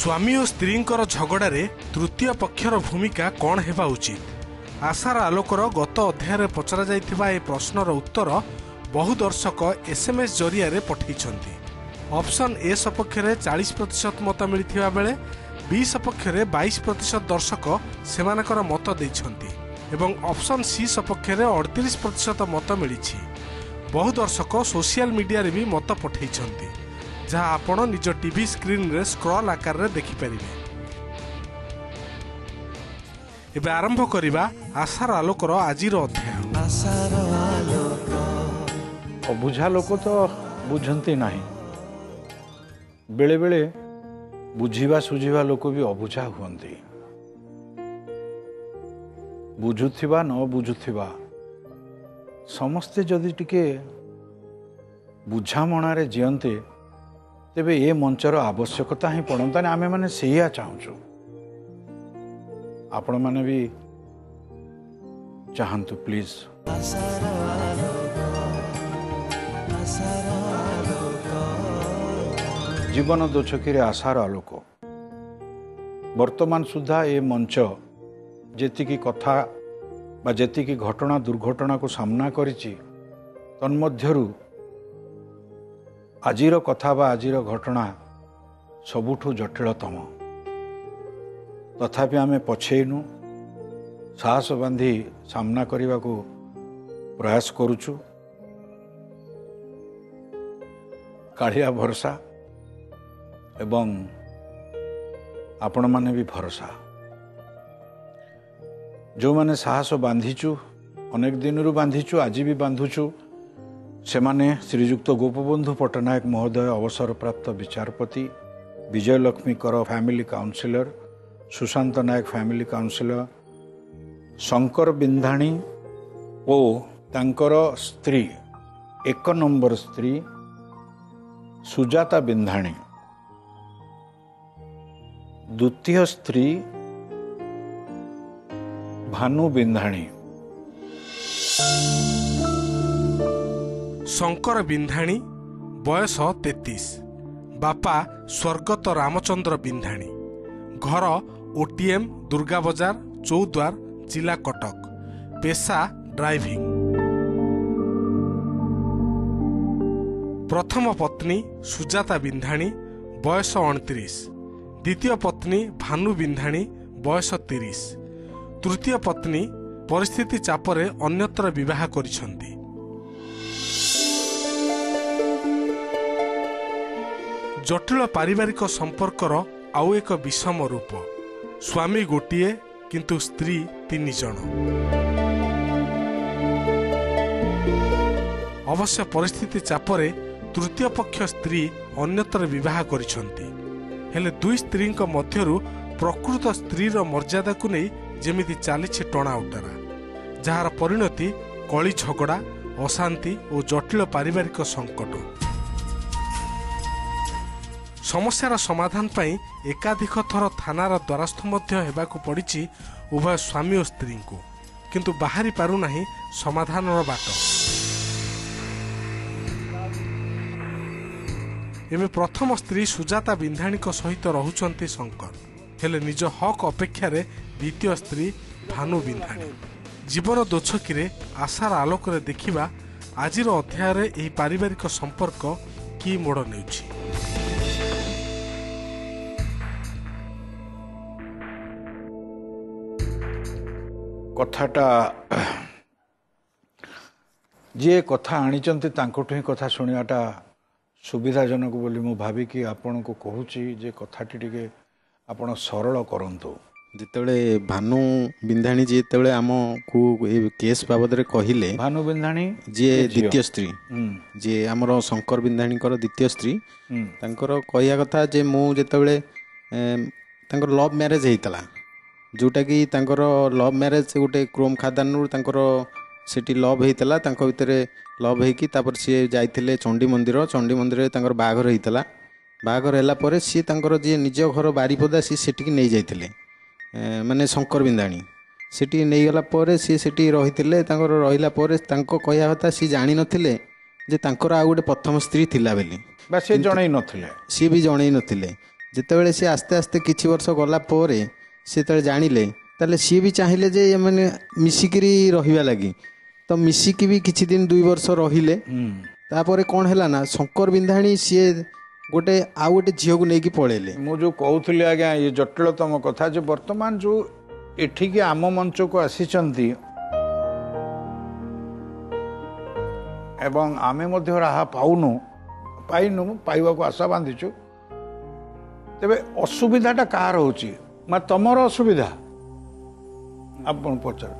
स्वामी और स्त्री झगड़ार तृतीय पक्षर भूमिका कौन होगा उचित आशार आलोकर गत अध्याय पचरा जा प्रश्नर उत्तर बहु दर्शक एसएमएस जरिया पठाई ऑप्शन ए सपक्षे 40% मत मिलता बेले बी सपक्षे 22% दर्शक से मत देखते ऑप्शन सी सपक्षे 38% मत मिली। बहु दर्शक सोशल मीडिया भी मत पठाई जहाँ आपण निज टीवी स्क्रीन रे स्क्रॉल आकार रे देखिपारे। आरंभ करिबा आशार आलोकर आज अध्याय। बुझा लोक तो बुझंती नाही, बेले बेले बुझिबा सुझिबा लोक भी अबुझा हुंती। बुझुथिबा न बुझुथिबा समस्ते जदि टिके बुझामणारे जियंते तेबे ये मंचर आवश्यकता ही पड़ता आमे मैंने से चाहूँ। आपण मैंने भी चाहतु प्लीज। जीवन दोछकी आशार आलोक वर्तमान सुधा ये मंच जेतिकी कथा बा जेतिकी घटना दुर्घटना को सामना करिछि तन्मध्यरु आजीर कथा बा आजीर घटना सबुठु जटिलतम। तथापि आमे पछेइनु साहस बांधी सामना करिबा को प्रयास करूछु। कालिया भरोसा एवं आपण माने भी भरोसा। जो माने साहस बांधीचु अनेक दिनरु बांधीचु आजी भी बांधुचु सेमाने श्रीजुक्त गोपबंधु पट्टनायक महोदय अवसरप्राप्त विचारपति, विजय लक्ष्मी कर family counsellor, Sushant Nayak family counsellor, Shankar Bindhani ओ तांकर स्त्री एक नंबर स्त्री सुजाता बिंधाणी, द्वितीय स्त्री भानु बिंधाणी। शंकर बिंधाणी बयस 33, बापा स्वर्गत रामचंद्र बिंधाणी, घर ओटीएम दुर्गा बजार चौद्वार जिला कटक, पेशा ड्राइविंग। प्रथम पत्नी सुजाता बिंधाणी बयस 29, द्वितीय पत्नी भानु बिंधाणी बयस 30, तृतीय पत्नी परिस्थिति चापरे अन्यत्र विवाह करिछन्ति। जटिल पारिवारिक संपर्कर आउ एक विषम रूप। स्वामी गोटे किंतु स्त्री 3 जन। अवश्य परिस्थिति चापरे तृतीय पक्ष स्त्री अन्यत्र विवाह करिछन्ति। हेले दुई स्त्री मध्यरु प्रकृत स्त्रीर मर्यादा को नहीं जेमिति चालिछि टणा उतारा, जार परिणति कली झगड़ा अशांति और जटिल पारिवारिक संकट। समस्यार समाधान पाई एकाधिक थर थानार द्वारस्थ पड़ी उभय स्वामी और स्त्री को, किंतु बाहरी पारुना समाधान बाट। एवं प्रथम स्त्री सुजाता बिंधाणी सहित रुचंती शंकर, हेले निज हक अपेक्षा द्वितीय स्त्री भानु बिंधाणी। जीवन दोछकी आशार आलोक देखा आज अध्याय पारिवारिक संपर्क कि मोड़ ने। कथाटा जी कथा आनिचंती तांकोठु ही कथा सुनियाटा सुविधाजनक बोली मु भाबी कि आपन को कहूची जे कथाटी टिके आपण सरल करंतु। जितेबे भानु बिंधाणी जितेबे आम को केस बाबद रे कहिले भानु बिंधाणी जे द्वितीय स्त्री जे हमर शंकर बिंधाणी कर द्वितीय स्त्री तांकर कहया कथा जे मु जितेबे तांकर लव मैरिज हेतला जोटा कि लव मैरिज से गोटे क्रोम खादानूर से लव होता भर लव होपर सी जाते चंडी मंदिर। चंडी मंदिर बाघर होता बाघर है सी जी निज घर बारीपदा सी से नहीं जाते मानने शंकर बिंधाणी से नहीं गला सी से रही रहा कह कथा सी जाणी नथिले जे तांकर आउ गोटे प्रथम स्त्री थी बोली सी भी जन नथिले जितेबले सी आस्ते आस्ते किछि वर्ष गला पर सी ते जाणिले ताले सी भी चाहिले जे माने मिसिकरी रहिबा लागि तो मिसिकी भी किछि दिन 2 वर्ष रहिले तापर कोन हैला ना शंकर बिंधाणी सी गोटे आउ गोटे झियो को लेकी पळेले मो जो कहउथले आज्ञा ये जटिलतम कथा जो वर्तमान जो एठी के आम मंच को आसीचंती एवं आमे मध्ये राहा पाइनु पाइवा को आशा बांधिछु तेबे असुविधाटा कार होची मा तमर असुविधा आपण पचार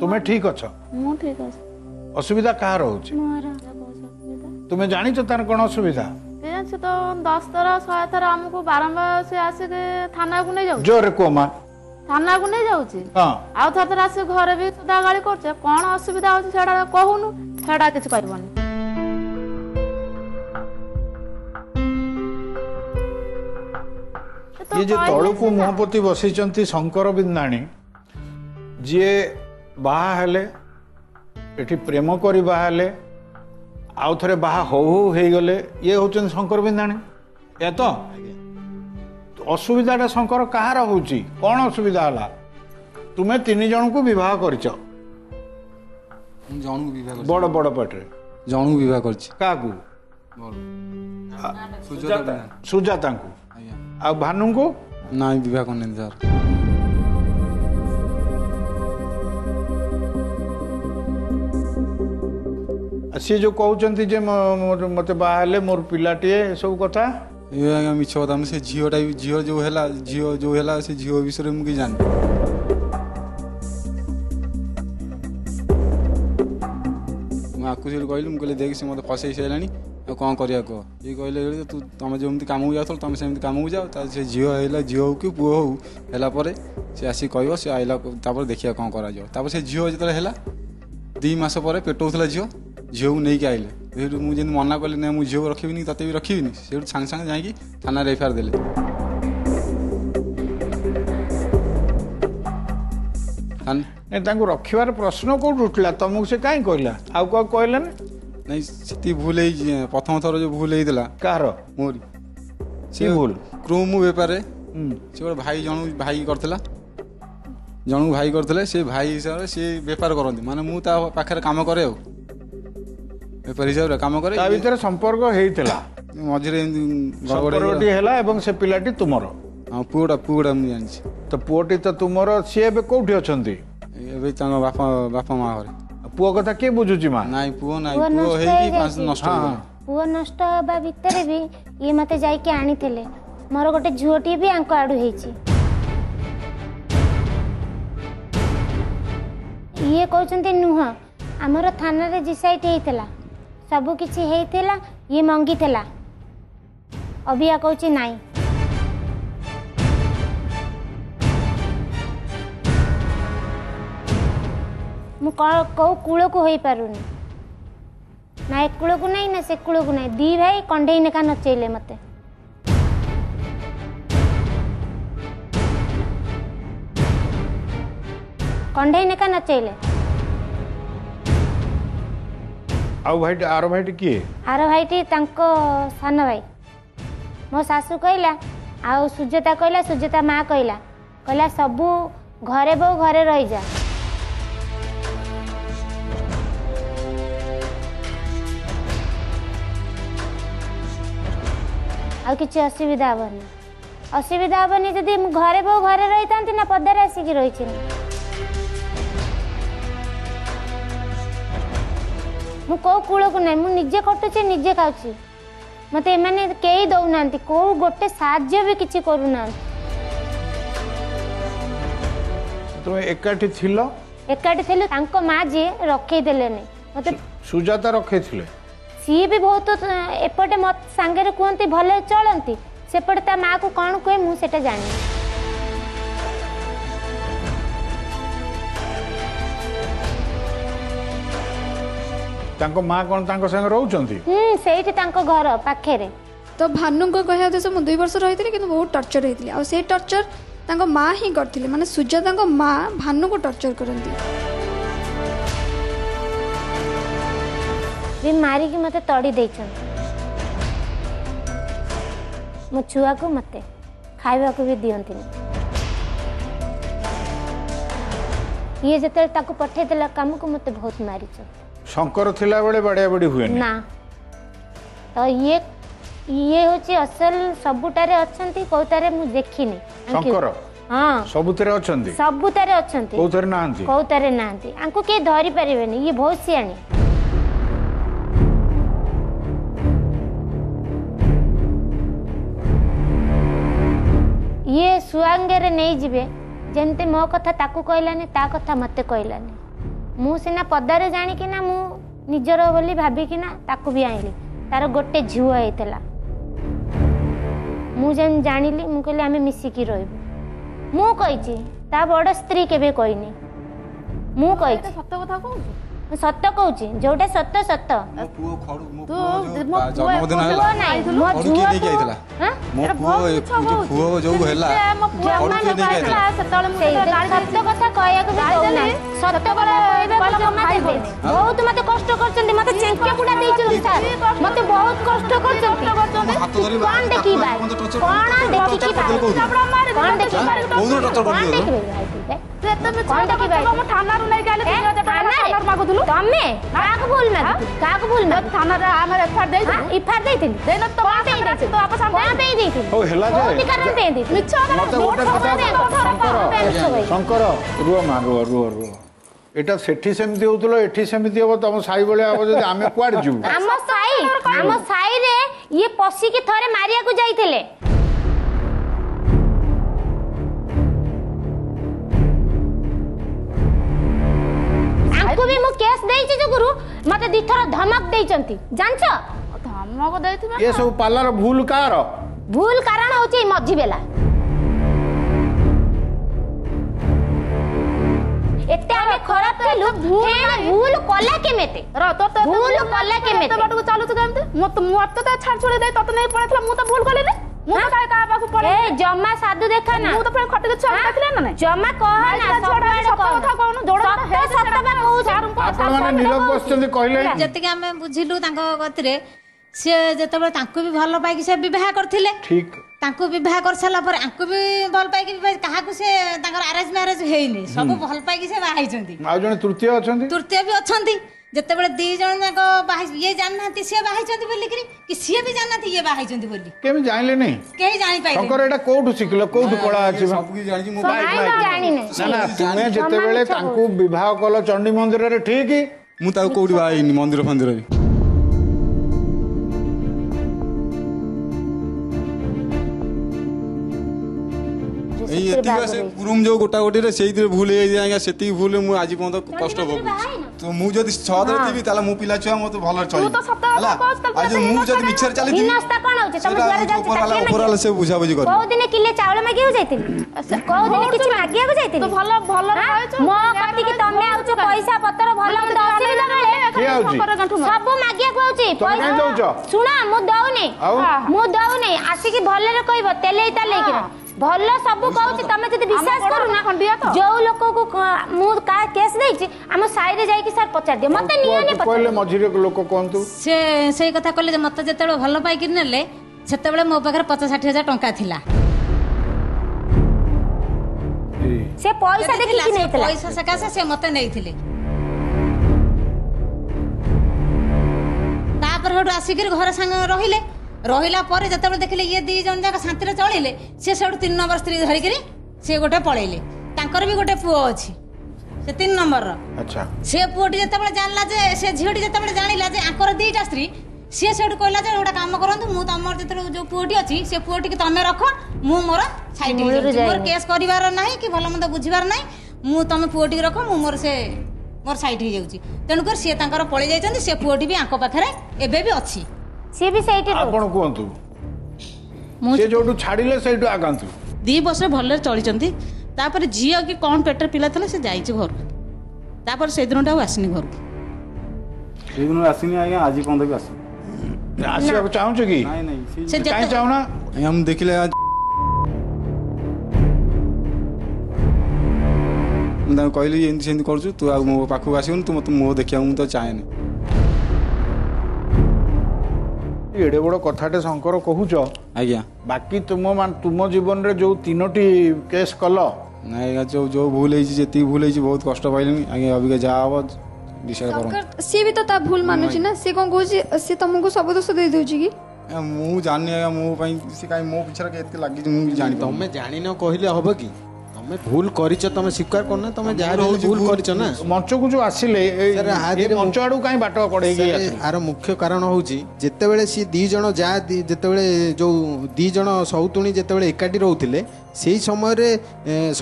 तुमे ठीक अछ मु ठीक अछ असुविधा कार होची मोरा असुविधा तुमे जानि छ तार कोन असुविधा तेन से तो 10 तरा 100 तरा हमको बारंबार से आसे के थाना को नै जाउ जोर को मा थाना को नै जाउची हां आउ थातरा से घर भी सदा गाली करछे कोन असुविधा होची सेडा कहूनु सेडा किछ कहबनी ये जो तलू को मुहपति बसिचंती शंकर बिंदाणी जी बाहा हेले एठी प्रेम करी बाहा हेले आउ थरे बाहा हो हे गले ये होचन शंकर बिंदाणी या तो असुविधाटा शंकर कहार होची कोन असुविधा हला तुमे तीन जण को विवाह करछो जण को विवाह कर बड़ बड़ पटरे जण को विवाह करछ का को सुजाता सुजाता को आ भानु को ना विवाह करने सर असे जो कहउचंती जे मते बाहले मोर पिलाटी सब कथा ये मिछ कथा में से जियोटा जियो जो हैला से जियो विषय में की जान माकू से कहलु मुकले देख से मते फसै सेलानी कौन करिया को ये कहले तू तुम जमती काम हो जाथल तुम सेमती काम हो जाओ त से जियो हैला जियो कि पुओ हो हैला परे से आसी कहयो से आइला तापर देखिया कोन करा जाओ तापर से जियो जतले हैला 2 मास परे पेटौथला जियो जियो नै के आइले एठू मु जेन मना करले नै मु जियो रखिबिनी तते भी रखिबिनी सेठ सांग सांग जाई कि थाना रे एफआर देले अन नै तांगु रखिवार प्रश्न को उठला तमु से काई कहला आ को कहलन नहीं सिटी भूल प्रथम थर जो भूल होता कह मोरी सी भूल क्रोम बेपार सी गोटे भाई जन भाई करथिला जन भाई करथिले से भाई हिसाब से बेपार करती माने मु ता पाखरे काम करे बेपार हिसाब रे काम करे ता भीतर संपर्क हेइतला मझरे गड़गड़टी हैला एवं से पिलाटी तुमर हां पुओडा पुओडा मु जानछि तो पुओटी तो तुमर से एबे कोठी अछंती एबे तांग बापा बापा मां घरे पुओ कथा के बुझुची मा नाही पुओ नाही पुओ हे की पास नष्ट हो पुओ नष्ट बा भीतर भी ये मते जाई के आनी थेले मोर गोटे झुओटी भी आंको आडू हेची ये कहउचंते नुहा हमर थाना रे जिसाइट हेइतला सब किछि हेइतला ये मंगी थेला अबिया कहउची नाही मु कौ कूल को हो पारुनी ना एक कूल को नहीं ना से कूल को नहीं दी भाई कंडे ने का नचैले मते कंडे ने का नचैले आरो भाई की आरो भाई टी तांको सान भाई मो सासू कहला आ सुजाता कहला सुजाता मां कहला कहला सबु घरे बो घरे रहि जा आ किसी असुविधा हेनी असुविधा हेनी जदि घरे बो घरे रही था ना पदार आसिक रही मु कौ कूल को ना मुझे कटुचे निजे खाऊँ मत एने कई दौना कौ गोटे साज्य भी किसी करूना तुम एकाठी थिलो माँ जी रखे देलेनी मत सुजाता रखे थिले सी भी बहुत एपटे मत सांगे रे कुंती भले चलंती सेपटे ता मां को कोन कोए मु सेटा जानि तांको मां कोन तांको संग रहउचंती सेठी तांको घर पाखे रे तो भानु को कहया जे मु 2 वर्ष रहितले किंतु बहुत टॉर्चर हेतिले आ से टॉर्चर तांको मां ही करथिले माने सुजाता को मां भानु को टॉर्चर करंती मारिकी मत तड़ी देचन मो छुआ को मते खावाक भी दिखती ये जिते पठेदेला कम को मत बहुत मारी शंकर थिला बड़े बाड़िया बड़ी हुए ना तो ये होची असल सबुटारे अच्छंती कोतारे मु देखिनी शंकर हां सबुतारे अच्छंती कोतारे नांती आंको के धरि परिबेनी ये बहुत सियानी ये सुआंगेरे नै जिवे जेंते मो कथा ताकू कहलानी ता कथा मते कहलानी मु सेना पदारे जानी कि ना मु निजरो बोली भाबी कि ना ताकू भी आइली तार गोटे झुआ होता मुझे जानी मु कहली आम मिसिकी रु कही बड़ स्त्री केवे कहनी सत कथा कहू सत कह जोटा सत सत बहुत मत कष्ट शंकर रुआ मा रुआ रुआ रुआ एटा सेठी सेमती होतलो एठी सेमती हो तम साई बळे आबो जदि आमे क्वाड जु आम साई रे ये पसी के थरे मारिया को जाईथले आंको भी मो केस देई छी जो गुरु मते दिथर धमक देई चंती जानछो धमक देई थबे ये सब पालार भूल कारण होची मझी बेला एते आमे खराब केलु भूल कोला के मेते र तो भूल कोला के मेते बाटू चालू तो केमते मो तो छाड़ छोड़े दे तत नै पड़थला मु तो भूल कोलेले मु का का बाकू पड़े ए जम्मा साधु देखा ना मु तो फेर खटके छोड़ देखला ना जम्मा कह ना सब कथा कहनु जोड़ा हे सतबा कहू चारु कथा माने नीलम बसचंदी कहले जति के आमे बुझिलु तांको गति रे से जतबे तांको भी भलो पाई के से विवाह करथिले ठीक तांको विवाह कर सला पर आंको भी भल पाई के कहा को से तांकर अरेंज मैरिज हेइनी सब भल पाई के से बाहि जंती आ जण तृतीय भी अछंती जते बेले दी जण को बाहि ये जाननाती से बाहि जंती बोली कि से भी जाननाती ये बाहि जंती बोली केम जानले नै केही जानि पाई शंकर एटा कोठु सिखलो कोठु कोला अछि सब की जानि मो बाहि जानि नै ना तुमे जते बेले तांको विवाह कलो चंडी मंदिर रे ठीक मु ता कोठु बाहिनी मंदिर फंदिर रे से गुरुम जो गोटा गोटी रे सेई दिन भूल हे जाय सेती भूल मु आज कोन तो कष्ट भोग तो मु जदी छद रे दिबी ताला मु पिला छुआ मो तो भलर चली तो सप्ताह आज मु जदी मिछर चली दिबी नास्ता कोन होचे तमे द्वारे जाय ताके ऊपर से बुझा बुझी कर को दिन किले चावल मागी हो जायतिन को दिन किछि मागी हो जायतिन तो भलो भलो खायचो मो कति कि तमे आउचो पैसा पत्र भलो मु दसी बेले सब मागी को आउची पैसा दउचो सुना मु दउनी मु दउनी आसी कि भलो रे कहबो तेले ताले कि भल्ला सब कहउची तमे जदी विश्वास करू ना खंडिया तो जो लोक को मु का केस देछि हम साई रे जाई कि सर पचार दियो मते नियने पचार कोले मझिरे लोक कोंतु से सही कथा कहले जे मते जते भल्ला पाई कि नेले सेते बेले मो बगर 50-60000 टंका थिला से पैसा देखि कि नैतला पैसा सकासे से मते नैथिले तापर हड आसी के घर संग रहिले रहिला परे जतबे देखले ये दी जन जाक शांति रे चलेले से सड 3 नंबर स्त्री धरि करी से गोटे पळेले तांकर भी गोटे पुओ अछि से 3 नंबर अच्छा से पुओटी जतबे जानला जे से झियोटी जतबे जानिला जे आंकर दीटा स्त्री से सड कहला जे ओटा काम करंतु मु तमर जतरो जो पुओटी अछि से पुओटी के तमे रखो मु मोर साइड मोर केस करिवार नाही कि भलमंद बुझिवार नाही मु तमे पुओटी के रखो मु मोर से मोर साइड हि जाउची तनु कर से तांकर पळे जाय छथि से पुओटी भी आंको पाखरे एबे भी अछि से भी सेठी आपण कोंतु से जोडू छाडीले सेठो आगांतु दी बसे भल्ले चली चंती तापर जिया के कोन पेटर पिला थले से जाई छी घर तापर से दिनटा आसीनी घर से दिन आसीनी आया आजी कोन देबी आसी आसी को चाहू छ की नहीं नहीं से काई चाहू ना हम देखिले मैं कहली एंती सेंती करछु तू आ मो पाखु आसीन तू मो देखिया मु तो चाहेनी एडे बड़ कथाटे शंकर कहूच आज्ञा बाकी तुम जीवन रे जो तीनोटी केस कल आज्ञा जो जो भूल होती भूल हो बहुत कष्ट पाइली आज्ञा अबिका जहाँ हे सी भी तो भूल मानुची ना सी कौन कह सी तुमको सब दोष दे दौ कि मु जानी आज्ञा मो कहीं मो पिछड़ा के लगी तुम जान न कहले हम कि मैं भूल करिछ तमे स्वीकार करना तमे जा भूल करिछ ना मंच को जो आसिले ए मंच आडू काई बाटो पड़े गई आरो मुख्य कारण होउची जते बेले सी दी जण जा जते बेले जो दी जण सौतुणी जते बेले एकाटी रहउथिले सेही समय रे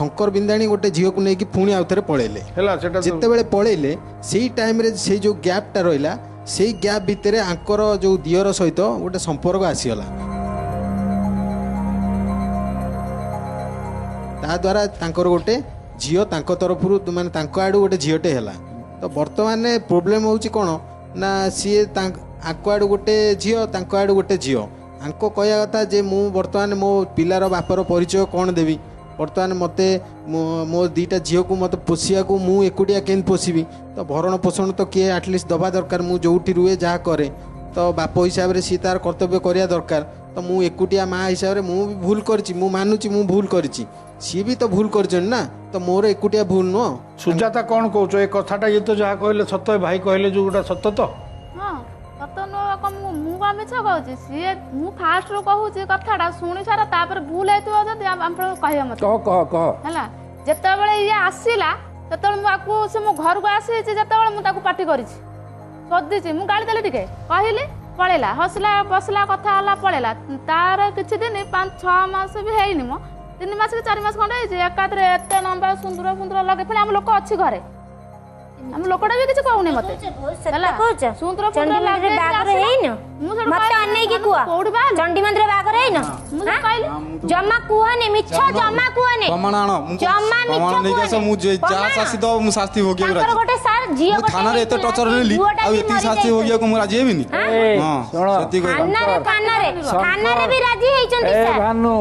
शंकर बिंदाणी गोटे झियो को नेकी पुणी आउथरे पळेले हला सेटा जते बेले पळेले सेही टाइम रे सेही जो गैप ता रहिला सेही गैप भितरे आंकर जो दियर सहित गोटे संपर्क आसीला ता द्वारा तांकर गोटे झीओ तांको तरफरु माने तांको आडू गोटे झीओटे हैला तो वर्तमान प्रोब्लेम होउची कोन ना सीए तांको आडू गोटे झीओ तांको आडू गोटे झीओ आंको कहया कथा जे मु वर्तमान मो पिलार बापर परिचय कोन देबी वर्तमान मते मो दीटा झीओ को मते पोसिया को मु एकुटिया केन पोसिबी तो भरण पोषण तो के एटलीस्ट दबा दरकार मु जोठी रुए जा करे तो बाप हिसाब रे सी तार कर्तव्य करिया दरकार तो मु एकुटिया मां हिसाब रे मु भी भूल करची मु मानुची मु भूल करची सी भी तो भूल कर ना तो मोर एकुटिया भूल नो सुजाता कौन कौच ए कथाटा ये तो जहाँ कहले सत भाई कहले जो गोटा सत तो हाँ सत नो मु का मिछ कहउची सी मु फास्ट रो कहउची कथाटा सुनि सारा तापर भूल हेतु जदी हम कहिया मत कह कह कह हला जते बेले ये आसीला तते मु आकु से मु घर को आसी जते बेले मु ताकू पार्टी करिछि सद्दी छी मु गाली देले टिके कहिले पळेला हसला बसला कथा हला पळेला तार किछि दिन 5-6 मास भी हेइनि मो 3 मास के 4 मास खंडे एकादरे एते नंबर सुंदर सुंदर लगे फिर हम लोग अछि घरे हम लोकटा भी किछ कहउने मते हला सुंदर सुंदर लगे बागर हेइ न मत अन्ने के कुआ चंडी मंदिर बागर हेइ न जम्मा कुआने मिछो जम्मा कुआने प्रमाण जम्मा मिछो नै के मु जा शास्ति दो मु शास्ति हो गयो राजा गोटे सार जियो गोटे थाना रे एते टचर लेली आ एते शास्ति हो गयो को मु राजी हेबिनी हां सती को थाना रे भी राजी हेइ चंदी सर ए भानु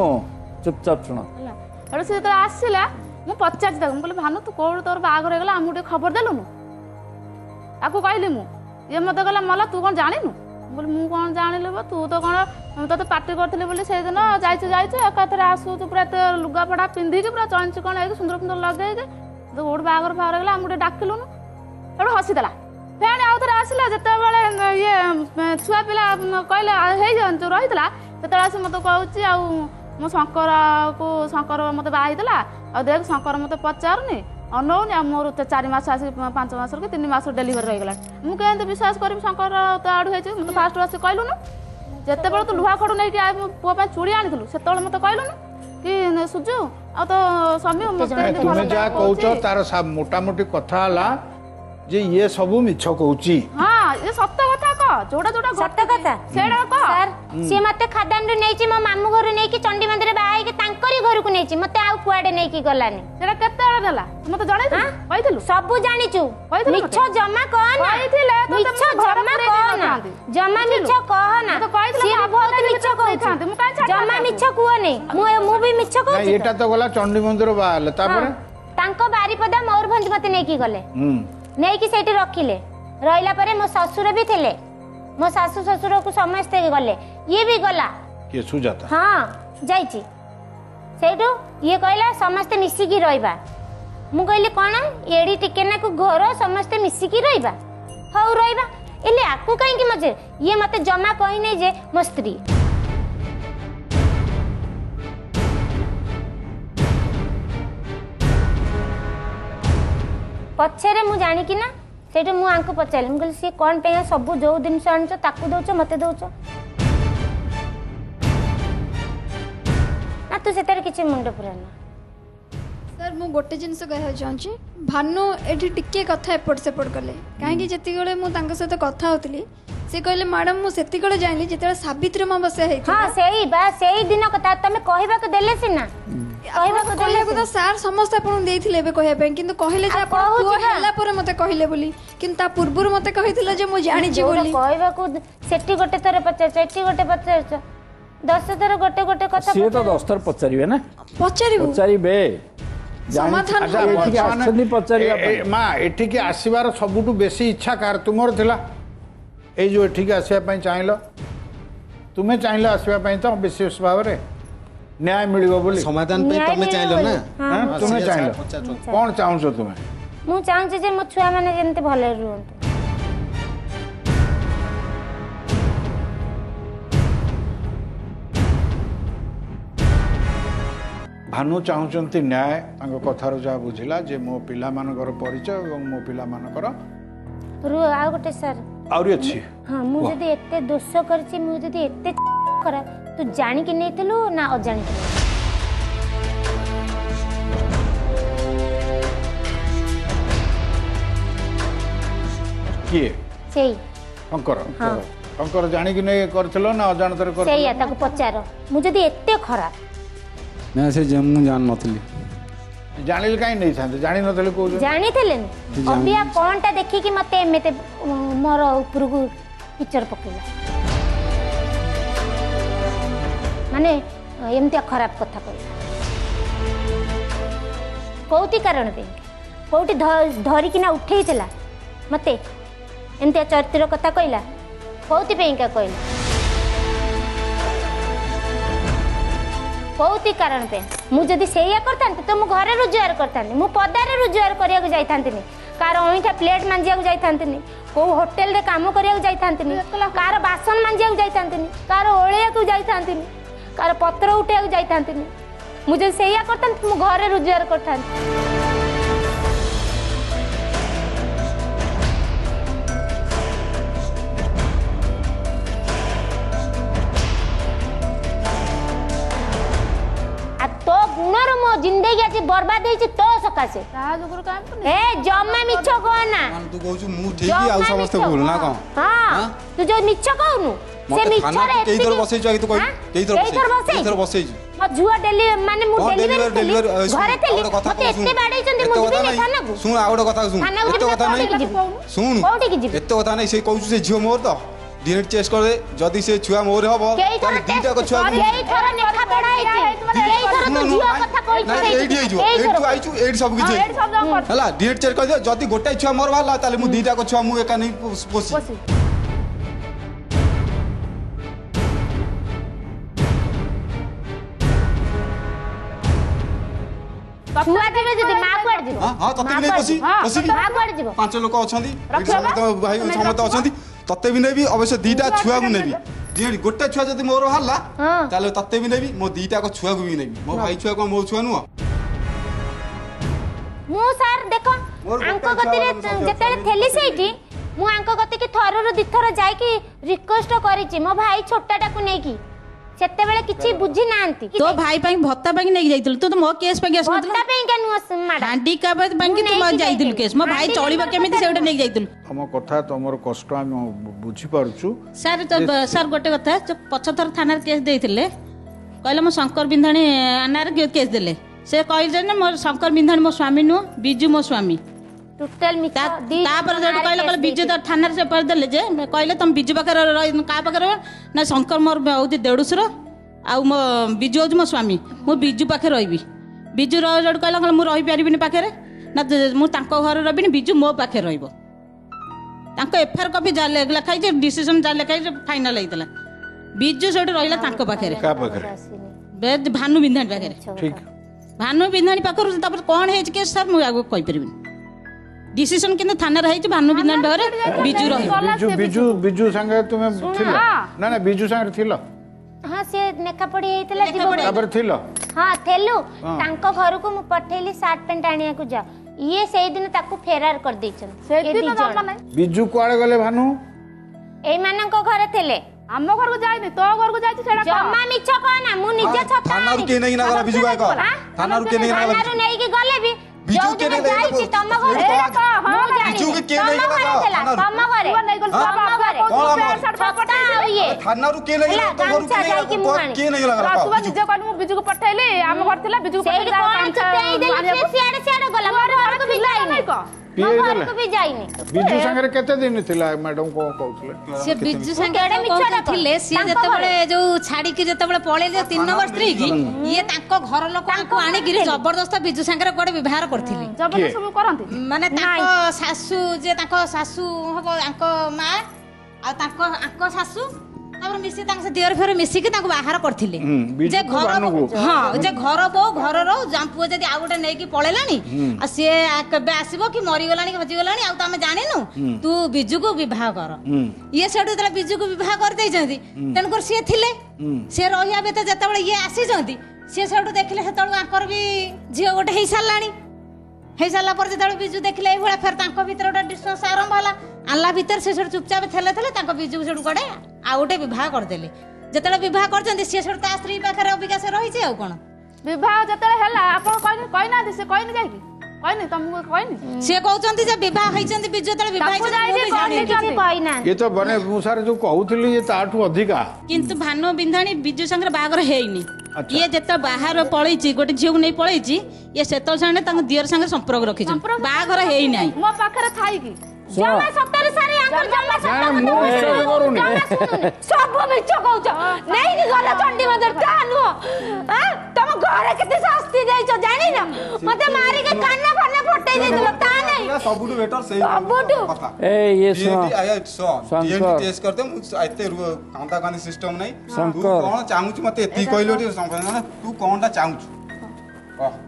चुपचाप सुना हेलो से तो आसीला मु पचार दे मु बोले भानु तू कोड़ तोर बाग रे गला हमके खबर देलुनु आको कहले मु ये मते गला मला तू कोन जानिनु बोले मु कोन जानिले बा तू तो कोन तो पार्टी करथिले बोले से दिन जाइछ एकातरे आसु तू पूरा लुगा पडा पिंधी के पूरा चंच कोन है सुंदर लगे के तो ओड बाग रे गला हमके डाकिलुनु हेड हसी देला फेर आउतरे आसीला जते बेले ये छुआ पिला कहले हे जन तो रहितला तते आसी मते कहउची आ मो शंकर को शंकर मत बाईदेला आ देख शंकर मत पचारुनी अनौनी आ मोर 4 मास आसी 5 मास के 3 मास डिलीवरी रही गला मु केन विश्वास करबी शंकर त आड़ होइछ मत फास्ट आसी कहलु न जते बेर तो लुहा खडू नै कि पो पा चुड़ी आनिथलु सेत बेर मत कहलु न कि सुजु आ तो स्वामी मत तुमे जा कहउछ तार मोटा मोटी कथा हला जे ये सब मिछ कहउची हां ये सत्य कथा को जोडा जोडा सत्य कथा सेडा को सर से मते खादान रे नेची मो मामू घर नै कि चंडी मंदिर बाई के तांकरी घर को नेची मते आ कुआडे नै कि गलानी सेडा केते आ दला मते जणाई कहिथलु सब जानिचु मिछ जमा कोन कहिथिले मिछ जमा कोन जमा मिछ कहना तो कहिथले से बहुत मिछ कहिथांते मु काई जमा मिछ कुआने मु भी मिछ कहउची एटा तो गला चंडी मंदिर बाले तापर तांको बारीपदा मौरभंज मते नै कि गले नहीं कि सेठी रखिले रहिला परे मो ससुर भी थिले मो सासु ससुर को समस्ते गले ये भी गला के सुजाता हां जाईची सेठो ये कहला समस्ते मिसी की रहिबा मु कहले कोन एडी टिकेना को घर समस्ते मिसी की रहिबा हौ रहिबा एले आकु काई कि मजे ये मते जमा कहि नै जे मो स्त्री पछेरे मु जानी कि ना सेटा मु आंको पचाले मु कहले से कोन पे सब जो दिन सण छ ताकू दोछ मते दोछ ना तू सेतर किछ मुंड पुराना सर मु गोटे जिंस कह जांची भानु एठी टिके कथा एपट सेपट करले काहे कि जति गले मु तांको सते कथा होतली से कहले मैडम मु सेति गले जाइली जते सावित्री मा बसे हे हां सेही बा सेही दिन कथा तमे कहबा को देले सिना कहबा को देले को तो सर समस्त आपण देथिले बे कहबे पे किंतु कहले जे आपण को हला पर मते कहले बोली किंतु ता पूर्वपुर मते कहितला जे मु जानि जे बोली कहबा को सेठी गोटे तरे पचार सेठी गोटे पचार 10 तरे गोटे गोटे कथा से तो 10 तरे पचारीबे ना पचारीबे समाधान आछनी पचारीबा मां एठी के आसीबार सबटु बेसी इच्छा कार तुमर थिला ए जो एठी के आसीबा पई चाहलो तुम्हें चाहिए आसवाई तो विशेष भाव में न्याय मिल समाधान तुम्हें चाहिए कौन चाहो तुम्हें मु चाहूँ जे मो छुआ माने जेंते भले रुहंतु भानु चाहूँचंती न्याय तांको कथार जा बुझिला जे मो पिला मानकर परिचय एवं मो पिला मानकर रु आ गोटे सर आउरी अछि हां मु जदी एते दोष करछि मु जदी एते करा तू जानि के नैतलु ना अजानि के किए सेई अंकर हां अंकर जानि कि नै करछलो ना अजानतर कर सेई ताको पचारो मु जदी एते खरा ना से जम जान नथली जानिल काई नै छान जानि नथले को जानि थेले अबिया कोनटा देखि कि मते एमेते मोर ऊपर को पिक्चर पकेला माने एमते खराब कथा कहला कोउती कारण पे कोउती धरी कि ना उठै चला मते एंते चरित्र कथा कहला कौती पेंका कहला कौती कारण पे मु जदी सेया करतांते तो मु घरे रोजगार करतांते मु पदारे रोजगार करिया को जाइतांतेनी कार ओइठा प्लेट मांजिया को जाइतांतेनी को होटल रे काम करिया को जाइतांतेनी कार बासन मांजिया को जाइतांतेनी कार ओळिया को जाइतांतेनी कार पत्र उठिया को जाइतांतेनी मु जदी सेया करतांते मु घरे रोजगार करतांते जिंदगी आज बर्बाद होई छ तो सकासे ता जुगुर काम तो ए जम्मा मिछो कोना मन तू कहू मु ठीक आ समस्त भूल ना को हां तू जो मिछो कहनु से मिछो रे एई तर बसै छ तू कहि एई तर बसै छ म जुआ डेली माने मु डेलीवर घरे थेली मते एते बाडै छन मु जिबे खाना को सुन आउडो कथा सुन एतो कथा नै सुन कोठी कि जिबे एतो कथा नै से कहू से झियो मोर तो डीएनए टेस्ट कर दे जदी से छुआ मोर हबो तब दीटा को छुआ एई थरा नेखा पड़ा एई थरा तो झियो कथा कहै छै एई आइजो एटू आइजो एड सब किछ हला डीएनए टेस्ट कर दे जदी गोटा छुआ मोर वाला ताले मु दीटा को छुआ मु एका नै पोसी छुआ देबे जदी मा कोड दिबो हां तते नै पोसी पोसी मा कोड दिबो पांच लोक अछंती भाई समत अछंती तत्ते भी नेबी अवश्य दीटा छुआ को नेबी जेडी गोटा छुआ जदी मोर हल्ला ताले तत्ते भी नेबी मो दीटा को छुआ को भी नेबी मो भाई छुआ को मो छुआ नु मो सर देखो अंक गति रे जतले थेली सेठी मो अंक गति के थरो रो दिथरो जाय की रिक्वेस्ट करी छी मो भाई छोटाटा को नेकी सेते बेले किछि बुझी नांती तो भाई पई भत्ता पई नेकी जाइतल तो मो केस पई केस भत्ता पई के नु माडा हांडी का पई के तुम जाइतल केस मो भाई चोळीबा केमिति सेउटा नेकी जाइतल हमर कथा तमर कष्ट हम बुझी पारुछु सर सर गोटे कथा पछतर थाना केस देइथिले कहले मो शंकर बिंधाणी अनार केस देले से कहले न मो शंकर बिंधाणी मो स्वामी नु बिजू मो स्वामी टोटल मिता तापर जड कहले बिजू त थाना से पर देले जे कहले तुम बिजू बकर का बकर ना शंकर मोर बहुत देडुसर आ मो बिजू मो स्वामी मो बिजू पाखे रहबी बिजू र जड कहले मो रहि पारिबिनी पाखे रे ना मो तांको घर रहबिनी बिजू मो पाखे रहबो तांको एफआर कॉपी जाले लिखाई जे डिसीजन जाले लिखाई जे फाइनल आइतला बिजू सेट रहिला तांको पाखरे का पाखरे बेद भानु बिंधाणी पाखरे ठीक भानु बिंधाणी पाखर तब कोन हे के सर मु आगो कहि परबिन डिसीजन किन थाना रहि जे भानु बिंधाणी पाखरे बिजू रहि बिजू संगे तुमे थिलो ना ना बिजू संगे थिलो हां से नेका पड़ी आइतला जीव तब थिलो हां थेलु तांको घर को मु पठेली शर्ट पेंट आनिया को जा ये सही दिन ताकू फेरार कर देछन से दिन जाना नै बिजू कोआले गले भानु एई मानन को घरे थेले हम घर को जाई नै तो घर को जाई सेडा जम्मा मिछो को ना मु निजे छता थाना के नै ना बिजू का को थाना के नै ना थाना नै के गले भी बिजू के नै जाई छी तम घर को हां बिजू के नै ना तम घरे थाना रु के नै ना तो घर के नै ना तू निजे को बिजू को पठैले हम घर थेला बिजू को पठैले सेडा गला को भी जाइने बिजू संगे केते दिन थिला मैडम को कहउथले से बिजू संगे एडे मिछटा थिले से जते बळे जो छाडी के जते बळे पळेले 3 नंबर स्त्री की ये तांको घर लोकन को आणी गिरि जबरदस्त बिजू संगे कोडे विवाह करथिले जबरदस्त सब करंती माने तांको सासू जे तांको सासू हबो तांको मां आ तांको आंको सासू तापर मिसी तांग से देर फेर मिसी के तांग बाहर करथिले जे घर हां जे घर बो घर रो जांपुओ जदी आ गोटे नै कि पळेलानी आ से कबे आसीबो कि मरि गलानी कि बचि गलानी आ त हम जानिनु तू बिजू को विवाह कर ये सेडो तला बिजू को विवाह कर दै जंदी तन कर से थिले से रोहिया बेते जते बळे ये आसी जंदी से सेडो देखिले हेतळु आंकर भी झियो गोटे हे सालानी हे साला पर जते बिजू देखिले ए भळा फेर तांको भीतर ओटा डिस्कस आरंभ होला आला भीतर से सेडो चुपचाप थेले थेले तांको बिजू सेडो गडे आ गोटे विवाह कर देले जतले विवाह करजंती से सेडो ता स्त्री पाखरे अबिका से रहि जे आ कोन विवाह जतले हला आपण कोइ कोइ ना दिस कोइ न जाय कि कोइ न तुम कोइ न से कहउचंती जे विवाह हइचंती बिजू जतले विवाह हइचंती ये तो बने मुसार जो कहउथली ये ताठु अधिका किंतु भानो बिंधाणी बिजू संग बागर हेइनी ये जते बाहर पळैची गोटे झिउ नै पळैची ये सेतल संगे तांग दियर संगे संपर्क रखि छ बागर हेइ नै मो पाखरे थाई कि जमा सत्तारे सारे आंकर जमा सत्ता मो विश्वास करूनी सब बिच कहउछ नै कि गला चंडी मदर तानु ह तम घरे केते शास्ति दैछ जानि न मते मारी के कान्ना फन्ना फटै दैलो ता नै सबुटु बेटर सही सबुटु ए ये सो टीएनटी टेस्ट करते मु एते कांटा काने सिस्टम नै तू कोन चाहुछ मते एती कहलो तू कोनटा चाहुछ वाह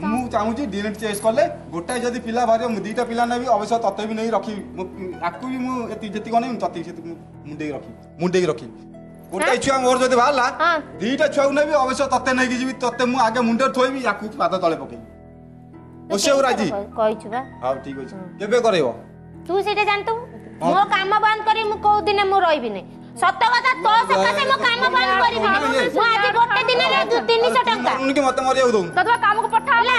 मु चाहूँगी डीएनए टेस्ट कले गोटाए जदि पिला बारे दीटा पिला ने भी अवश्य तते भी नहीं रखी आपको भी मुझे जीत कौन तते मुंडे रखी मुंडे रखी गोटाए छुआ मोर जदि बाहर दीटा छुआ ने भी अवश्य तते नहीं जी तते मु आगे मुंडे थोईबी या पाद तले पकई ओसे राजी कहिछु बा हां ठीक अछि केबे करैबो तू सेटा जानतु मो काम बंद करी मु को दिन मु रहबी नै सत्ता बात तो सकते मो काम बंद करी मो आज गोटे दिन रे 200-300 टका उनके मत मरि जाउ ततवा काम को पठाले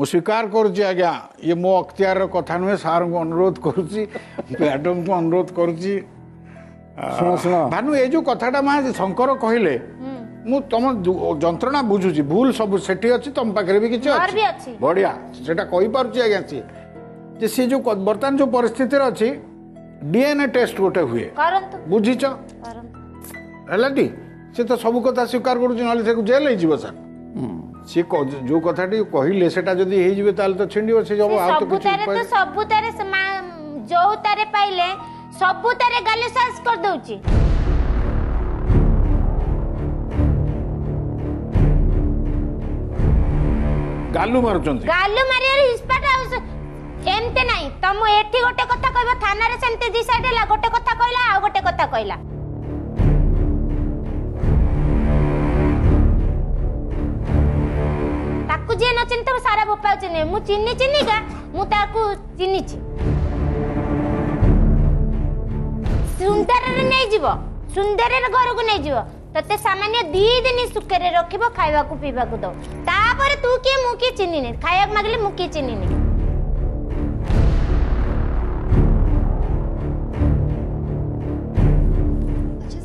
मो स्वीकार कर जे आज्ञा ये मो अख्तियार रो कथा न सार को अनुरोध करू छी मैडम को अनुरोध करू छी सुनो सुनो भानु ए जो कथाटा मा शंकर कहले मु तुम यंत्रणा बुझू छी भूल सब सेठी अछि तुम पाखरे भी किछ अछि बढ़िया सेटा कहि पारु छी आज्ञा छी जे से जो वर्तमान जो परिस्थिति रे अछि डीएनए टेस्ट गोटे हुए बुझीच है सी तो सब कथा स्वीकार कर जेल हो सर सी जो कथी कहले से छिंडो से सब गालू मार्चन गालू मारिया एमते नाही तम एठी गोटे कथा कहबो थाना रे सेंते जी साइड ला गोटे कथा कहला आ गोटे कथा कहला ताकू जे न चिन्ह त सारा बोपाउ चिन्ह मु चिन्नी चिन्नी का मु ताकू चिन्नी छी सुंदर रे नै जीवो सुंदर रे घर को नै जीवो तते सामान्य दी दिन सुकरे रखिबो खाइबा को पीबा को दो तापर तू के मु के चिन्नी नै खाया मागले मु के चिन्नी नै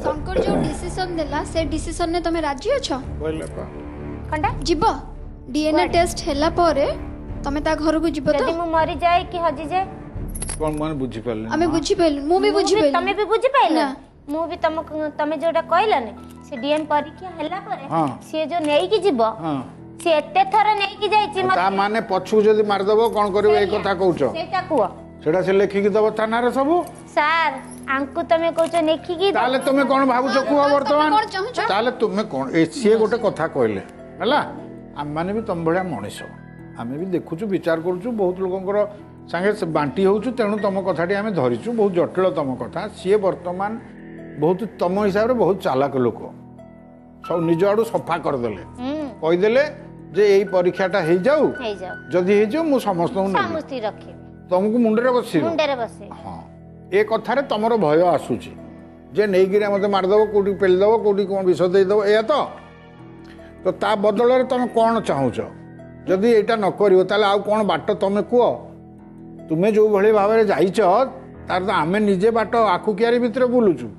शंकर जो डिसीजन देला से डिसीजन ने तमे राजी अछो बोलले का कंडा जीवो डीएनए टेस्ट हेला पारे तमे ता घर को जीवो तो यदि मु मरि जाय कि हजी जे कोन मन बुझि पाले हमें बुझि पाले मु भी बुझि पाले तमे भी बुझि पाले मु भी तम तमे जोडा कहला ने से डीएन परीक्षा हेला पारे से जो नेई कि जीवो से एते थरे नेई कि जाय छी ता माने पछु जदि मार दबो कोन करबो ए कथा कहउछो सेटा कुआ सेटा से लेखि कि दबो थाना रे सब सर आंकु तमे कोचो नेखि कि ताले तमे कोन भाबु छ कुआ वर्तमान ताले तमे कोन ए से गोटे कथा कहले हला हम माने भी तम भळा मनुष्य हमें भी देखुछु विचार करूछु बहुत लोकंकर संगे बांटी होछु तेनु तम कथाटी हमें धरिछु बहुत जटिल तम कथा से वर्तमान बहुत तम हिसाब रे बहुत चालाक लोक सब निज आडू सफा कर देले कहि देले जे एई परीक्षाटा हे जाऊ जदी हे जो मु समस्त समस्ती रखि तुमको मुंडे रे बसि मुंडे रे बसि हां ए कथारे तुम भय आसूची जे नहीं मत मारदेव कौटी पेली देव कौटी कौन विष देदेव या तो ता बदल तुम कौन चाहूच जदि यहाँ न कर आउ कौन बाट तुम कह तुम्हें जो भाई भाव में जाच तार तो आम निजे बाट आखु क्यारी भितर बुलुचु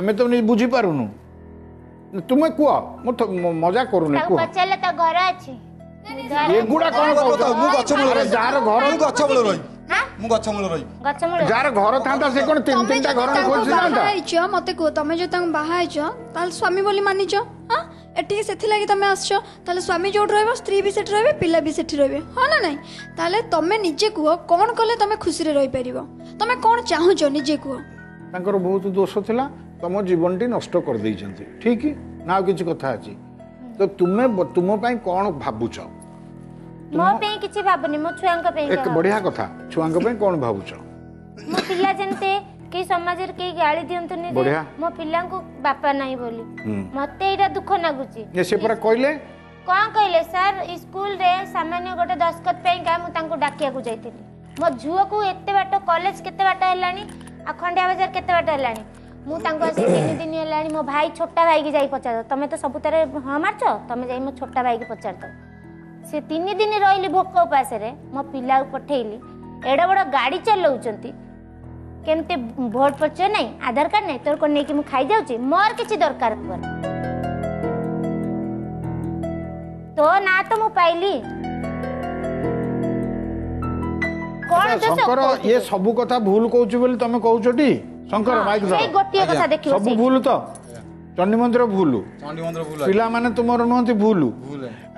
आम तो बुझीपुनु तुम्हें कह मजा करूनी कह मु गछमूल रही जार घर थांदा से कोन तीन तीनटा घर खोल जांदा आइचो मते को तमे जे तंग बाहा आइचो ताल स्वामी बोली मानिचो ह एठी सेथि लागि तमे आछो ताले स्वामी जोड रहबो स्त्री भी सेठ रहबे पिला भी सेठ रहबे ह ना नाही ताले तमे निजे को कोन कले तमे खुशी रे रहि परिबो तमे कोन चाहू जो निजे को तांकर बहुत दोष थिला तुम जीवन टी नष्ट कर देई जंती ठीक ना किछि कथा अछि तो तुमे तुम पई कोन भाबुछ मो पई किछि भाबनी मो छुआंका पई एक बढ़िया कथा छुआंका पई कोन भाबुछ मो पिला जनते के समाज रे के गाली दियंतनी मो पिला को बापा नाही बोली मते एटा दुख नागुछि ये से पर कहले कोन कहले सर स्कूल रे सामान्य गोटे दस्खत पई का मु तांको डाकिया को जाईतिली मो जुवा को एते बाट कॉलेज केते बाट हेलानी आ खंडिया बाजार केते बाट हेलानी मु तांको से तीन दिन हेलानी मो भाई छोटा भाई के जाई पचार तमे तो सब तारे हां मारछो तमे जाई मो छोटा भाई के पचार दो से तीन दिन रही भोक उपास मो पिला पठेली एड़ा बड़ा गाड़ी चलाऊँच केमते भोट पर्चा नहीं आधार कार्ड नहीं तोर को नहीं कि खाई जाऊँ मोर किसी दरकार तो ना तो मु पाइली शंकर ये सब कथा भूल कहूछ बोली तमे कहूछटी शंकर माइक से गोटिए कथा देखियो सब भूल तो चंडी मंदिर भूलु पिला माने तुमर नहंती भूलु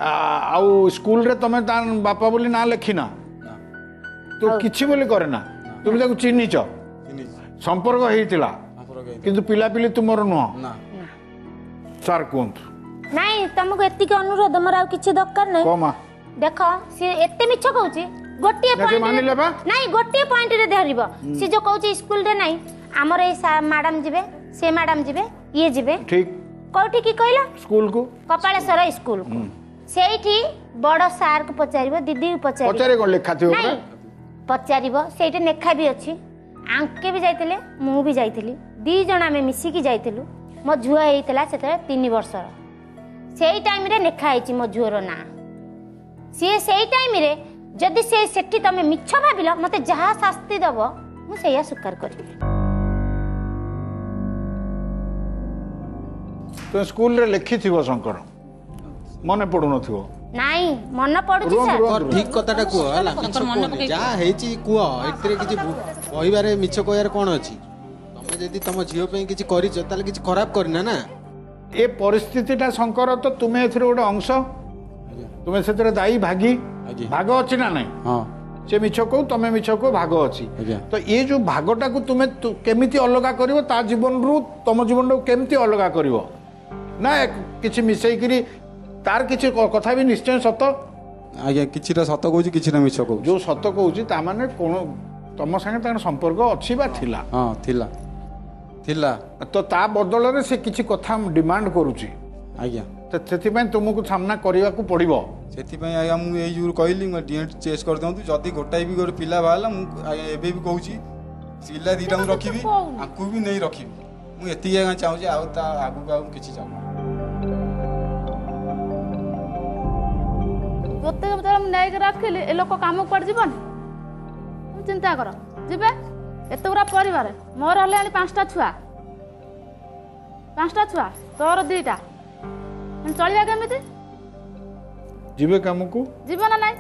आ स्कूल रे तमे तान बापा बोली ना लेखिना तो किछि बोली करे ना तुम ताको चिन्हिच संपर्क हेतिला किंतु पिला पिली तुमर न ना सर कोन नाही तमको एति के अनुरोध मोर आ किछि दरकार नै कोमा देखो से एते मिछ कहउची गोटिए पॉइंट नाही गोटिए पॉइंट रे धरिबो से जो कहउची स्कूल रे नाही हमर ए मैडम जिवे से मैडम जिवे ये जिवे ठीक कोठी की कहला स्कूल को कपालेश्वर स्कूल को सेठी बड़ सार को पचारिबो दीदी पचारिबो पचारे को लेखा थियो ना पचारिबो सेठी नेखा भी अछि आंके भी जाइतले मु भी जाइतली दी जना में मिसी की जाइतलु मो झुआ हेतला सेते 3 वर्षर सेही टाइम रे नेखा आइछि मो झुरो ना से सेही टाइम रे जदी से सेठी तमे मिछो भाबिलो मते जहा शास्ति दबो मु सेया स्वीकार करबी तो स्कूल रे लिखि थिबो शंकर मने पडु न थिबो नाही मन पडु छी सर ठीक कथाटा को हला शंकर मन पके जा हेची को एतरे किछि कहिबारे मिछ कहियार कोन अछि तमे जदी तम जियो पे किछि करि छ ताले किछि खराब करना ना ए परिस्थितिटा शंकर तो तुमे एथरे ओडा अंश तुमे सेतरे दाई भागी भाग अछि ना नाही हां से मिछ को तमे मिछ को भाग अछि तो ए जो भागटा को तुमे केमिति अलगा करिवो ता जीवन रु तम जीवन रु केमिति अलगा करिवो ना किछि मिसै करी तार किछि कथा भी निश्चय सत आगे किछि रा सत कहू किछि ना मिछ कहू जो सत कहू ता माने कोन तम संगे तार संपर्क अछि बा थिला हां थिला थिला तो ता बदल रे से किछि कथा डिमांड करूची आगे तो सेति पय तुमको सामना करिवा को पड़िबो सेति पय आगे मु ए जूर कहली म डीएन चेस कर दउ जदी गोटाई भी गोर पिला बाला मु एबे भी कहूची पिला दिटा मु रखिबी आंकू भी नहीं रखिबी मु एति जगह चाहू जे आउ ता आगु गाउ किछि चाहू प्रत्येक तरह न्यायिक रखिले ए लोक काम कर जीवन चिंता कर जीवे एत गुरा परिवार मोर हले 5टा छुआ तोर 2टा चलिया केमिति जीवे काम को जीवन ना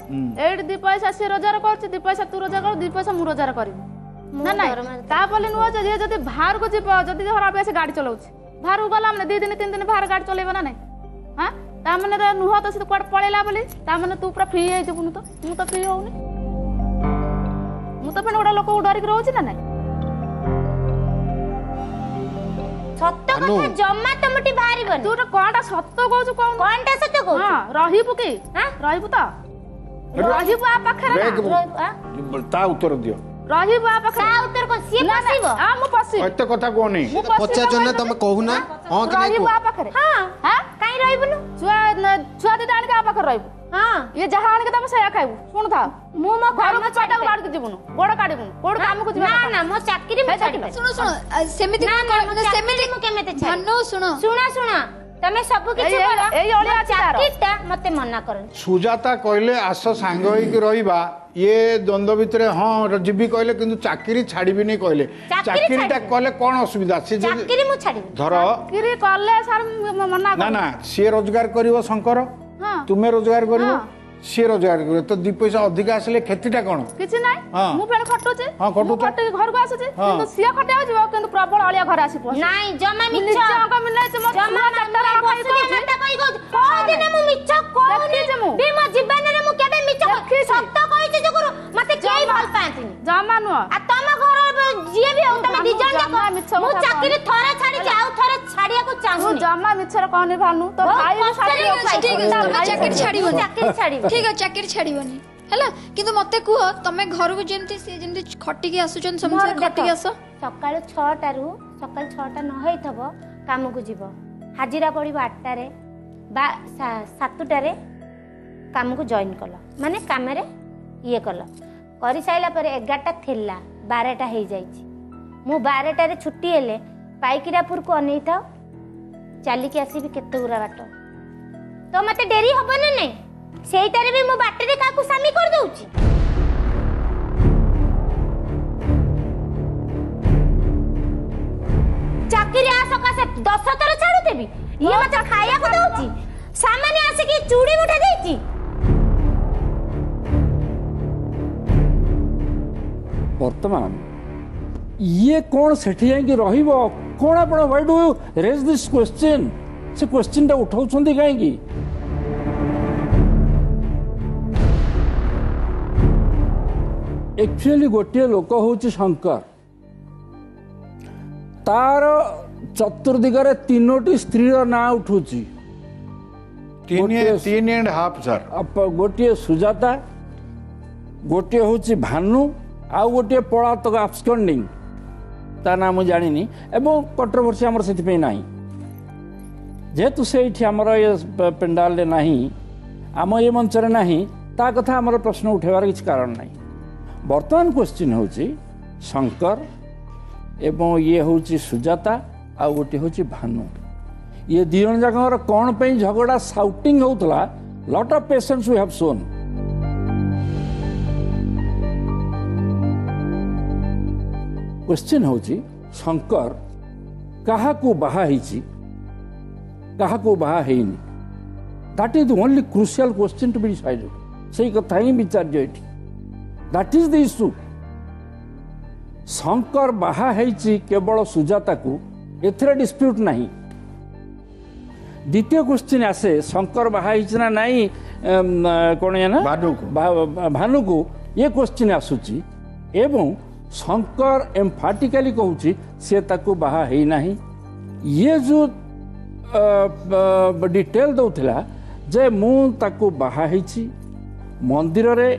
एड 2 पैसा से रोजगार करछि 2 पैसा तू रोजगार कर 2 पैसा मु रोजगार करिन ना ना ता बोले नुआ जे जदी बाहर को जीव जदी हरा पैसे गाड़ी चलाउछि बाहर उ गला हमने 2 दिन 3 दिन बाहर गाड़ी चलेबो ना नहीं हां तामने रे नुह तो से कोड पळेला बोली तामने तू पूरा फ्री हे जबनु तो मु तो फ्री होउनी मु तो पण ओडा लोक उडारी के रहउछि ना नै सत्य कथा जम्मा तमटी भारीबन तू तो कोनटा सत्य कहउछु कोनटा सत्य कहउछु हां रहिबु के हां रहिबु तो रहिबु आ पाखरा हां ता उत्तर दियो रहिबु आ पाखरा ता उत्तर को सी पसिबो हां मु पसि सत्य कथा कोनी पचा जने तमे कहू ना हां कि रहिबु आ पाखरे हां हां रहिबुनु छुआ छुआ दिदान के पाखर रहिबु हां ये जहान के तमे सया खाइबु सुन था मु म घर में छटा बाड़ के जीवनु गोड़ काडीबुनु कोड काम को जीवा ना ना मो चाकरी में छाडी सुन सेमिति सेमिति मु केमेते धन्नो सुना तमे सब किछु कर एई ओलिया चाकरीटा मते मना करन सुजाता कहले आस सांग होई के रहिबा ये द्वंद भितरे हां जीवी कहले किंतु चाकरी छाडीबी नै कहले चाकरीटा कहले कोन असुविधा से चाकरी मु छाडीबी धरो चाकरी कहले सर मना कर ना ना से रोजगार करिवो शंकर हां तुमे रोजगार करिवो से रोजगार करिवो तो 2 पैसा अधिक आसले खेतीटा कोन किछि नै मु फेर खटोछे मु खटके घर को आसुछे किंतु से खटाव जीव किंतु प्रबल अलिया घर आसी पो नै जमा मिछ अंग मिलै तुम जमा डॉक्टर खाइ को कोन दिन मु मिछ कोन बे म जीवन रे मु केबे मिछ सत्य कहै मते केई भल पांती जमा न आ तम घर जिए भी हो तमे दिजन को मु चाकरी थरा छाडी जाउ चाहू जम्मा मिछर कहने भानु तो ठीक है चाकरी छाड़बनी हला किंतु मते कुह तमे घर को जेंती से जेंती खटी के आसुचन समसे खटी के आसो सकाळ 6 टा रु सकाळ 6 टा न होई थबो काम को जीवो हाजिरा पड़िबो 8 टा रे बा 7 टा रे काम को जॉइन करला माने काम रे ये करला करि साइला पर 11 टा थिला 12 टा हे जाईछि मु 12 टा रे छुट्टी हेले पाइकिरापुर को अनै था चाली के आसीबी केते गुरा बाट तो मते देरी होबो ने नै सेई तारे भी मो बाटे रे काकू सामी कर दउची चाकरी आ सका से 10 तर छाड़ देबी ये मते खाया को दउची सामान्य आसे की चूड़ी उठा देची वर्तमान ये कोन सेठी जाई के रहिबो कोन आपण why do you raise this question से क्वेश्चन ता उठाउ छंदी काई की एक्चुअली गोटे लोक हूँ शंकर तार चतुर्दिगरे तीनोटी स्त्री ना उठू गोटे सुजाता गोटे हूँ भानु आउ गोटे पलातक आब्सकंडिंग ता ना मुझे जानी एवं कंट्रोवर्सी आमर से ना जेहेतु से पेंडाल ना आम ये मंच ना ता कथा आमर प्रश्न उठेबार किसी कारण ना बर्तमान क्वेश्चन हूँ शंकर एवं ये हूँ सुजाता आ गोटे हूँ भानु ये दिजन जाकर कौन पर झगड़ा साउटिंग होता lot of patience we have some question हूँ शंकर काहाकू बाहा हिची काहाकू बाहा हेनी that is the only crucial question to be decided सही कथा ही विचार्य ये that is the issue Shankar बाहा हेची केवल सुजाता को एथरे डिस्प्यूट नहीं द्वितीय क्वेश्चन आसे शंकर बाहा हेची ना नहीं कौन है ना भानु को ये क्वेश्चन आसुची एवं शंकर एम्फाटिकली कहूची से ताकू बाहा है नहीं ये जो डिटेल दउथिला जे मु ताकू बाहा हेची मंदिर रे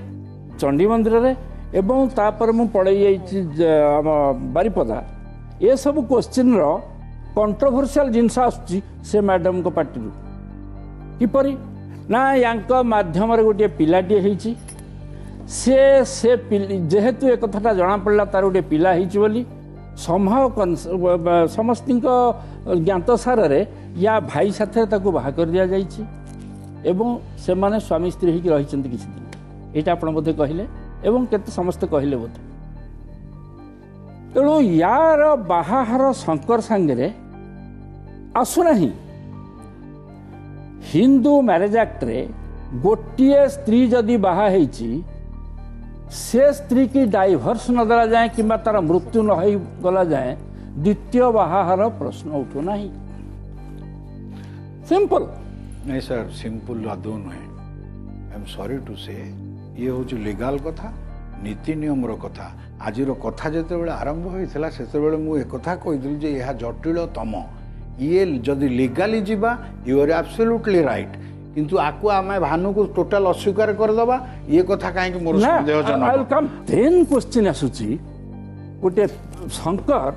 चंडी मंदिर रे एवं तापर मु पढ़े आम बारीपदा ये सब क्वेश्चन रो कंट्रोवर्शियल जिनसा आसुची से मैडम को पार्टी किपरी ना यांका माध्यम रे गोटे पिलाटी हेची से जेहेतु एक कथाटा जना पड़ला तार गोटे पिला हेची बोली संभाव समस्त ज्ञात सार रे या भाई साथे ताकू बाहा कर दिया जाईची एवं से माने स्वामी स्त्री हिक रही चंती किछि दिन एटा आपण बोधे कहले एवं केते समस्त कहले बोधे तेणु यार बाहाहर शंकर सांगे आसुना हिंदू मैरेज एक्ट रे गोटे स्त्री जदि बाहा हेची से स्त्री की डाइवर्स न दला जाए कि तार मृत्यु न हो गला जाए द्वितीय बाहाहर प्रश्न उठू नहीं सिंपल नहीं सर सिंपल आदो नहीं आई एम सॉरी टू से ये हूँ लीगल कथा नीति नियम कथा आज कथा जो आरंभ होता से मुझे कथा कही जे यह जटिलतम ये जदि लीगली जीवा यू आर एब्सोल्युटली राइट किंतु आकु आम भानु को टोटाल अस्वीकार करदे ये कथा कहीं मोर संदेहजनक क्वेश्चन आसूची गोटे शंकर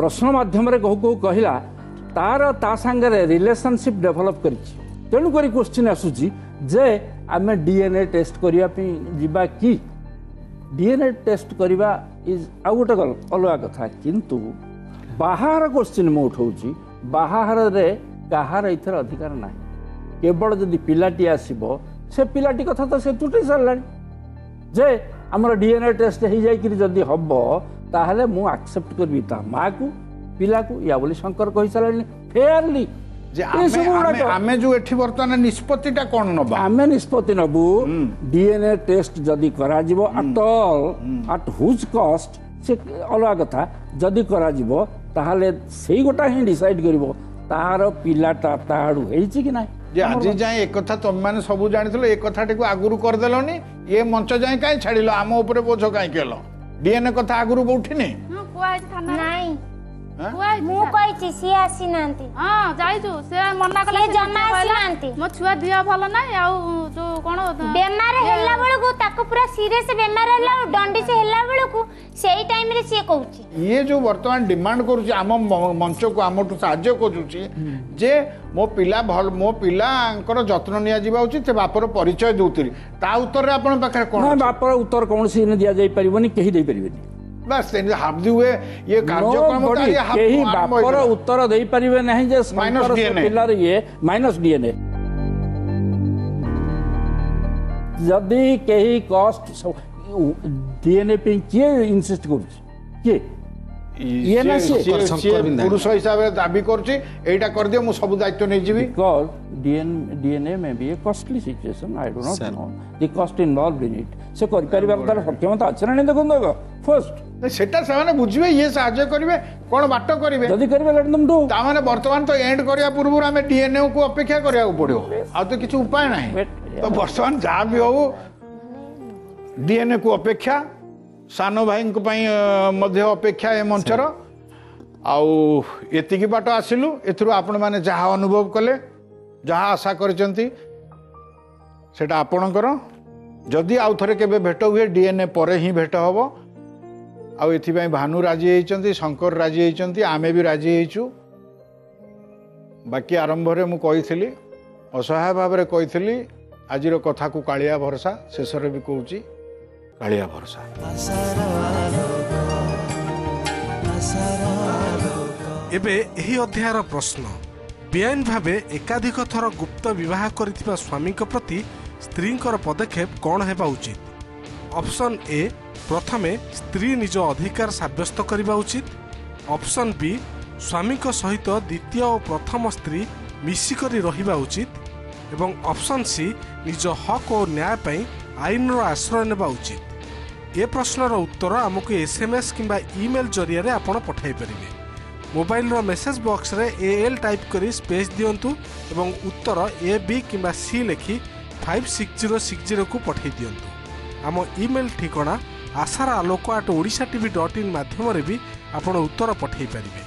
प्रश्न मध्यम कहू कहू कहला तार ता सांगे रिलेशनशिप डेभलप कर तेणुकर क्वेश्चन आसूची जे आमे डीएनए टेस्ट करिया पे जीवा की डीएनए टेस्ट करिया इज आउ गोटे अलग कथा किंतु बाहार क्वेश्चन मु उठाऊँगी बाहार रे काहार एथर अधिकार ना केवल जदि पिलाटी आसीबो से पिलाटी कथा तो से तुटी सारलानी जे हमर डीएनए टेस्ट हो जाए जदि हम ताहले मु एक्सेप्ट करबी ता माँ को पिला को या बोली शंकर कही सारलानी फेयरली आमे जो एठी वर्तमान निष्पत्तिटा कोन नबा आमे निष्पत्ति नबु डीएनए टेस्ट जदि करा जिवो at all at whose cost से अलग कथा जदि करा जिवो ताहाले सेही गोटा ही डिसाइड करिवो तारो पिलाटा ताडु हेछि कि नाही जे आज जाय एक कथा तुम माने सब जानितलो एक कथाटी को आगुरु कर देलोनी ये मंच जाय काई छाडिलो आम ऊपर बोझ काई केलो डीएनए कथा आगुरु उठिने हां कोआ थाना नाही मु कोइ छि सि आसी नांती हां जाइतु से मना कला से जमा आसी नांती मो छुआ दिया भलो ना आ जो कोन बेमार हेला बेल को ताको पूरा सीरियस बेमार हेला डंडी से हेला बेल को सेही टाइम रे से कहउची ये जो वर्तमान डिमांड करू छी हम मंच को हम तो सहाय्य करू छी जे मो पिला अंकर जतन निया जीवा उची से बापर परिचय दउतरी ता उत्तर रे आपन पाखर कोन ना बापर उत्तर कोन से न दिया जाई परबनी केही देई परबनी बस हाफ हुए ये कार्यक्रम यही बापर उत्तर दे पारे ना जे पिलार ये माइनस डीएनए जदि कही कस्ट डीएनए पे किए इनसिस्ट कर पुरुष हिसाब से दाबी कर दियो मु सब दायित्व नहीं जीवी बिकॉज डीएनए में भी एक costly situation I don't know the cost involved in it से कर परिवार तार सक्षमता अच्छे ना देखो देखो फर्स्ट सेटा सामने बुझबे ये सहायता करबे कोन बाट करबे जदी करबे लडम दो ता माने वर्तमान तो एंड करिया पूर्व हमें डीएनए को अपेक्षा करिया पड़ो आ तो किछ उपाय नाही तो वर्तमान जा भी हो डीएनए को अपेक्षा सान भाई मध्य अपेक्षा ए मंचर आती बाट आसिलु एथुरु आपण माने जहा अनुभव कले जहा आशा करचंती सेटा आपणकर जदि आउ थरे केबे भेट हुए डीएनए परे ही भेट होबो आ एथिबाई भानु राजी हेइचंती शंकर राजी हेइचंती आमे भी राजी हेइचु बाकी आरंभ रे मु कहिथिली असहाय भाव रे कहिथिली आजिर कथा को कालिया भरोसा शेष रे भी कहूची कालिया भरोसा एबे एही अध्यायर प्रश्न बेआईन भाव एकाधिक थर गुप्त बह कर स्वामी प्रति स्त्री पदक्षेप कौन होगा उचित ऑप्शन ए प्रथमे स्त्री निज अधिकार सब्यस्त करने उचित ऑप्शन बी स्वामी सहित द्वितीय और प्रथम स्त्री मिसिक रहा उचित एवं ऑप्शन सी निज हक और न्याय पाई आईन आश्रय नेबा उचित ए प्रश्नर उत्तर आमको एसएमएस किंबा ईमेल जरिए आपण पठाई परिबे मोबाइल मेसेज बॉक्स रे एएल टाइप करी स्पेस दियंतु एवं उत्तर ए बी किंबा सी लिखि 56060 को पठाई दियंतु आम ईमेल ठिकाना asaraloko@odishatv.in माध्यम रे भी आपण उत्तर पठाई परिबे।